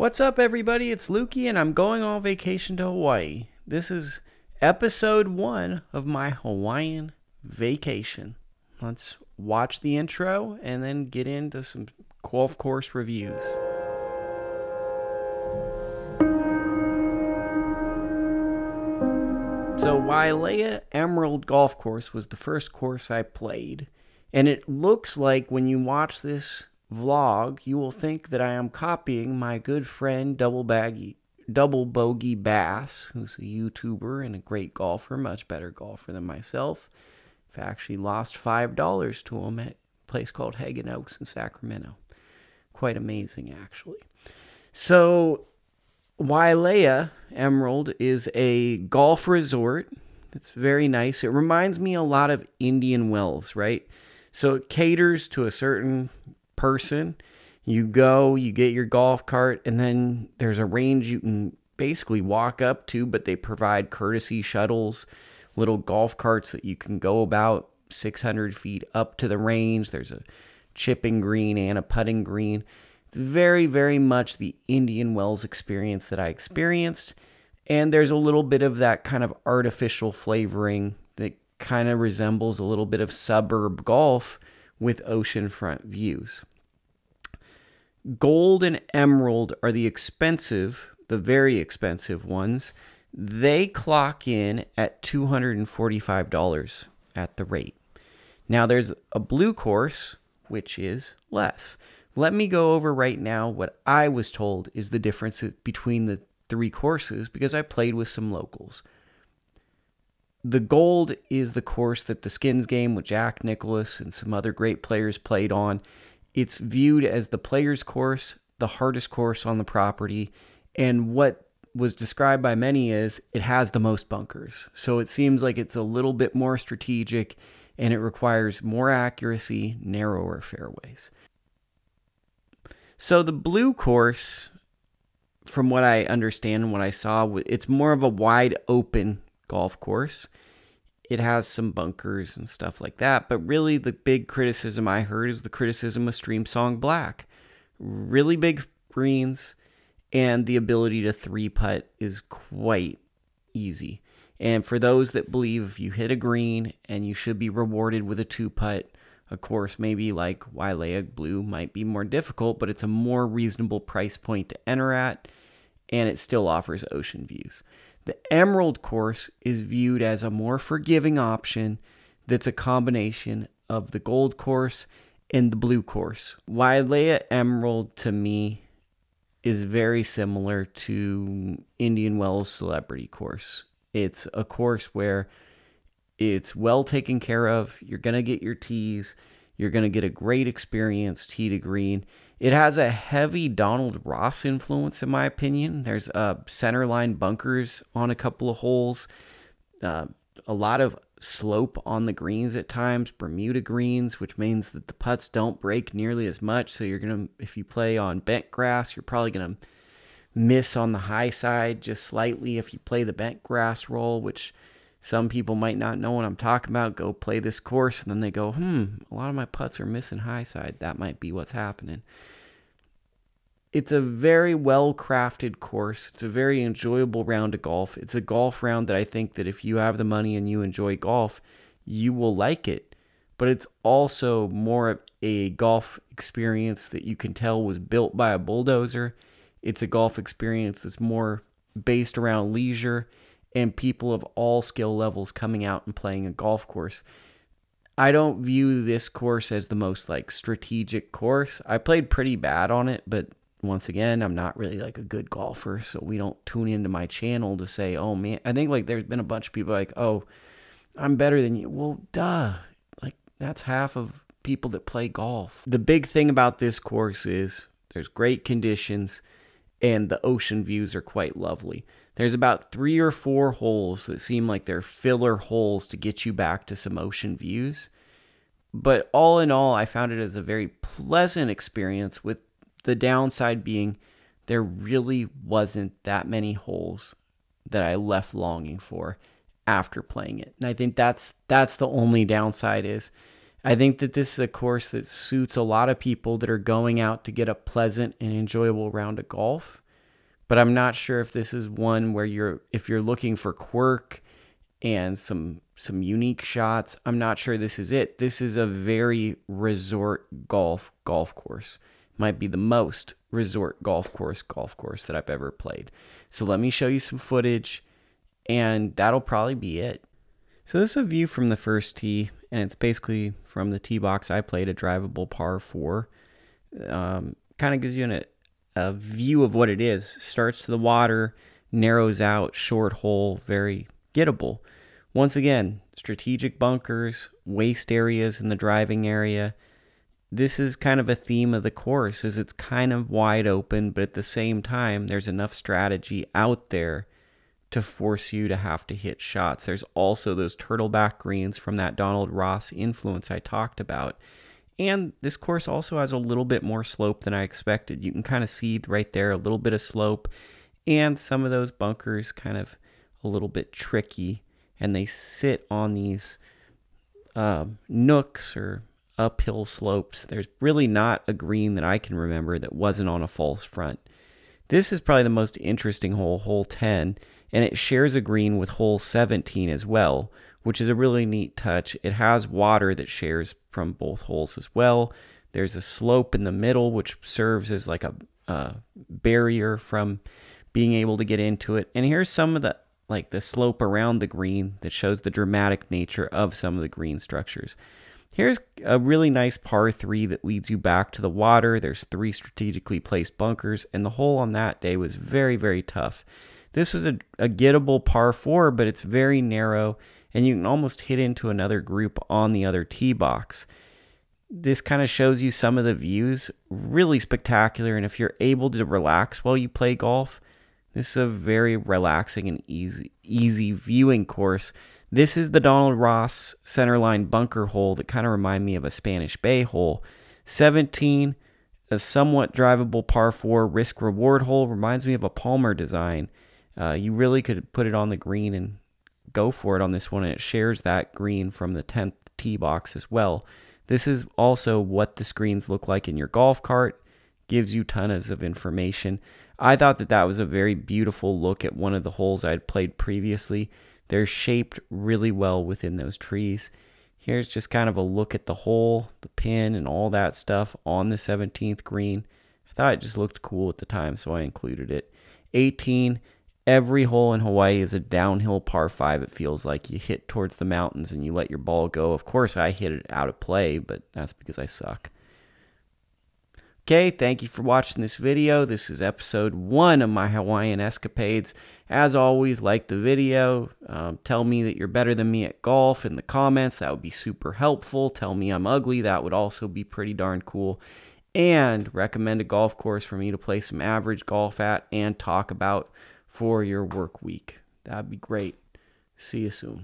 What's up, everybody? It's Lukey, and I'm going on vacation to Hawaii. This is episode 1 of my Hawaiian vacation. Let's watch the intro and then get into some golf course reviews. So Wailea Emerald Golf Course was the first course I played, and it looks like when you watch this vlog, you will think that I am copying my good friend Double Bogey Bass, who's a YouTuber and a great golfer, much better golfer than myself. I actually lost $5 to him at a place called Hagen Oaks in Sacramento. Quite amazing, actually. So Wailea Emerald is a golf resort. It's very nice. It reminds me a lot of Indian Wells, right? So it caters to a certain person. You go, you get your golf cart, and then there's a range you can basically walk up to, but they provide courtesy shuttles, little golf carts that you can go about 600 feet up to the range. There's a chipping green and a putting green. It's very, very much the Indian Wells experience that I experienced. And there's a little bit of that kind of artificial flavoring that kind of resembles a little bit of suburb golf with oceanfront views. Gold and emerald are the expensive, the very expensive ones. They clock in at $245 at the rate. Now there's a blue course, which is less. Let me go over right now what I was told is the difference between the three courses, because I played with some locals. The gold is the course that the Skins game with Jack Nicholas and some other great players played on. It's viewed as the players' course, the hardest course on the property, and what was described by many is it has the most bunkers. So it seems like it's a little bit more strategic, and it requires more accuracy, narrower fairways. So the blue course, from what I understand and what I saw, it's more of a wide open golf course. It has some bunkers and stuff like that. But really the big criticism I heard is the criticism of Streamsong Black. Really big greens, and the ability to three-putt is quite easy. And for those that believe if you hit a green and you should be rewarded with a two-putt, of course, maybe like Wailea Blue might be more difficult, but it's a more reasonable price point to enter at, and it still offers ocean views. The Emerald course is viewed as a more forgiving option that's a combination of the Gold course and the Blue course. Wailea Emerald, to me, is very similar to Indian Wells Celebrity course. It's a course where it's well taken care of. You're going to get your tees. You're going to get a great experience, tee to green. It has a heavy Donald Ross influence, in my opinion. There's centerline bunkers on a couple of holes. A lot of slope on the greens at times, Bermuda greens, which means that the putts don't break nearly as much. So you're going to, if you play on bent grass, you're probably going to miss on the high side just slightly if you play the bent grass roll, which some people might not know what I'm talking about. Go play this course, and then they go, a lot of my putts are missing high side. That might be what's happening. It's a very well-crafted course. It's a very enjoyable round of golf. It's a golf round that I think that if you have the money and you enjoy golf, you will like it. But it's also more of a golf experience that you can tell was built by a bulldozer. It's a golf experience that's more based around leisure and people of all skill levels coming out and playing a golf course. I don't view this course as the most like strategic course. I played pretty bad on it, but once again, I'm not really like a good golfer, so we don't tune into my channel to say, oh man, I think like there's been a bunch of people like, oh, I'm better than you. Well, duh, like that's half of people that play golf. The big thing about this course is there's great conditions, and the ocean views are quite lovely. There's about 3 or 4 holes that seem like they're filler holes to get you back to some ocean views. But all in all, I found it as a very pleasant experience, with the downside being there really wasn't that many holes that I left longing for after playing it. And I think that's the only downside is I think that this is a course that suits a lot of people that are going out to get a pleasant and enjoyable round of golf. but I'm not sure if this is one where if you're looking for quirk and some unique shots. I'm not sure this is it. This is a very resort golf course. Might be the most resort golf course that I've ever played. So let me show you some footage, and that'll probably be it. So this is a view from the first tee, and it's basically from the tee box. I played a drivable par 4. Kind of gives you a view of what it is. Starts to the water, narrows out, short hole, very gettable. Once again, strategic bunkers, waste areas in the driving area. This is kind of a theme of the course, is it's kind of wide open, but at the same time, there's enough strategy out there to force you to have to hit shots. There's also those turtleback greens from that Donald Ross influence I talked about. And this course also has a little bit more slope than I expected. You can kind of see right there a little bit of slope, and some of those bunkers kind of a little bit tricky, and they sit on these nooks or uphill slopes. There's really not a green that I can remember that wasn't on a false front. This is probably the most interesting hole, hole 10, and it shares a green with hole 17 as well, which is a really neat touch. It has water that shares from both holes as well. There's a slope in the middle, which serves as like a barrier from being able to get into it. And here's some of the slope around the green that shows the dramatic nature of some of the green structures. Here's a really nice par 3 that leads you back to the water. There's 3 strategically placed bunkers, and the hole on that day was very, very tough. This was a gettable par 4, but it's very narrow, and you can almost hit into another group on the other tee box. This kind of shows you some of the views. Really spectacular, and if you're able to relax while you play golf, this is a very relaxing and easy viewing course. This is the Donald Ross centerline bunker hole that kind of remind me of a Spanish Bay hole. 17, a somewhat drivable par 4 risk-reward hole. Reminds me of a Palmer design. You really could put it on the green and go for it on this one, and it shares that green from the 10th tee box as well. This is also what the screens look like in your golf cart. Gives you tons of information. I thought that was a very beautiful look at one of the holes I'd played previously. They're shaped really well within those trees. Here's just kind of a look at the hole, the pin, and all that stuff on the 17th green. I thought it just looked cool at the time, so I included it. 18, every hole in Hawaii is a downhill par 5, it feels like. You hit towards the mountains and you let your ball go. Of course, I hit it out of play, but that's because I suck. Okay, thank you for watching this video. This is episode 1 of my Hawaiian escapades. As always, like the video. Tell me that you're better than me at golf in the comments. That would be super helpful. Tell me I'm ugly. That would also be pretty darn cool. And recommend a golf course for me to play some average golf at and talk about for your work week. That'd be great. See you soon.